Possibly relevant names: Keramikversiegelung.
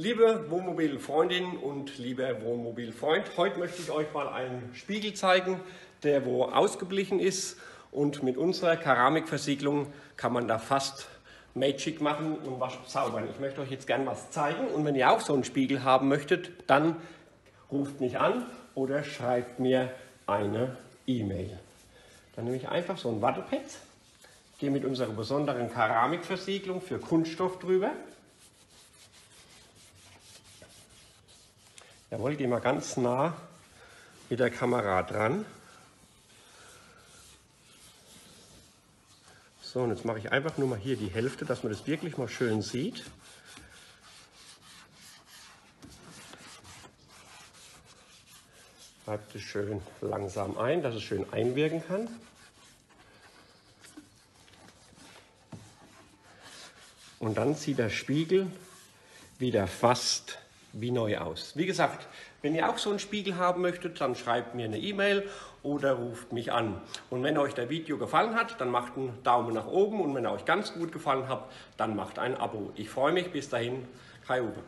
Liebe Wohnmobilfreundinnen und lieber Wohnmobilfreund, heute möchte ich euch mal einen Spiegel zeigen, der wo ausgeblichen ist, und mit unserer Keramikversiegelung kann man da fast Magic machen und was zaubern. Ich möchte euch jetzt gern was zeigen, und wenn ihr auch so einen Spiegel haben möchtet, dann ruft mich an oder schreibt mir eine E-Mail. Dann nehme ich einfach so ein Wattepad, gehe mit unserer besonderen Keramikversiegelung für Kunststoff drüber. Jawohl, gehen wir ganz nah mit der Kamera dran. So, und jetzt mache ich einfach nur mal hier die Hälfte, dass man das wirklich mal schön sieht. Reibt es schön langsam ein, dass es schön einwirken kann. Und dann sieht der Spiegel wieder fast wie neu aus. Wie gesagt, wenn ihr auch so einen Spiegel haben möchtet, dann schreibt mir eine E-Mail oder ruft mich an. Und wenn euch der Video gefallen hat, dann macht einen Daumen nach oben, und wenn er euch ganz gut gefallen hat, dann macht ein Abo. Ich freue mich. Bis dahin, Kai Uwe.